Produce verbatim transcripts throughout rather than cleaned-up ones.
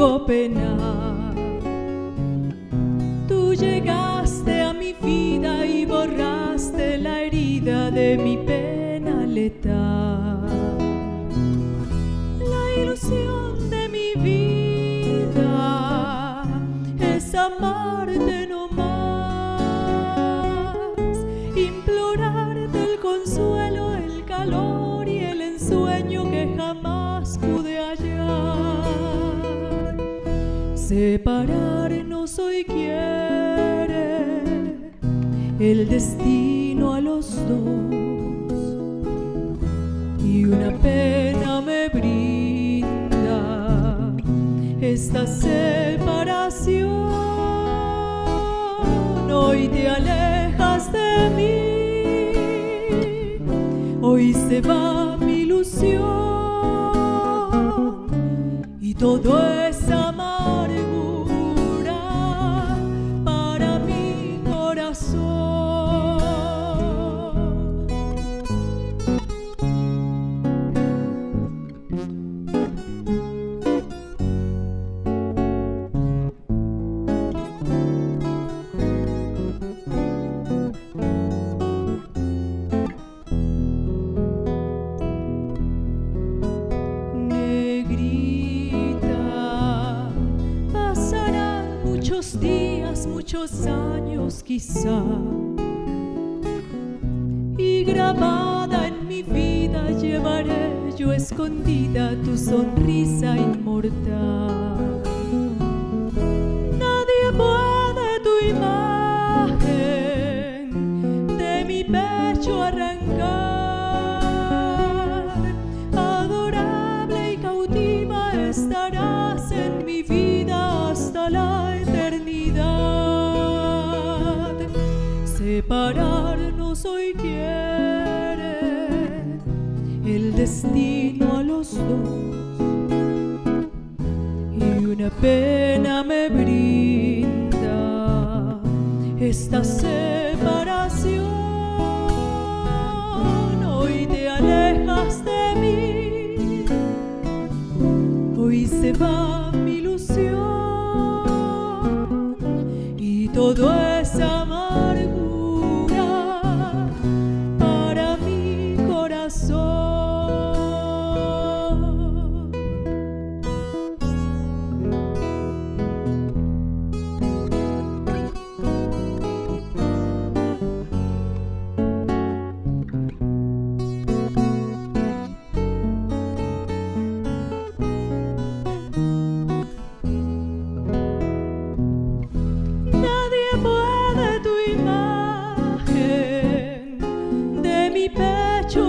largo penar. Tú llegaste a mi vida y borraste la herida de mi pena letal. La ilusión de mi vida es amarte no más, implorarte el consuelo, el calor y el ensueño que jamás pude hallar. Separarnos hoy quiere el destino a los dos, y una pena me brinda esta separación. Hoy te alejas de mí, hoy se va mi ilusión y todo es amargura para mi corazón. Muchos días, muchos años quizá, y grabada en mi vida llevaré yo escondida tu sonrisa inmortal. Nadie puede tu imagen de mi pecho arrancar. Adorable y cautiva estarás en mi vida hasta la eternidad. Separarnos hoy quiere el destino a los dos, y una pena me brinda esta separación. Hoy te alejas de mí, hoy se va mi ilusión, todo es amargura para mi corazón.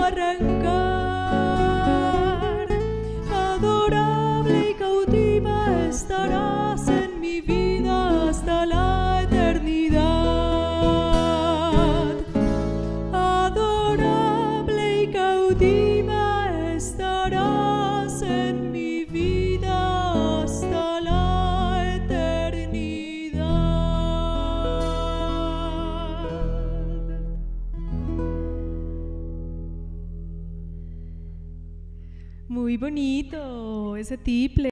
Arrancar, adorable y cautiva estarás en mi vida hasta la eternidad. Adorable y cautiva estarás en mi vida hasta la eternidad. Muy bonito ese tiple.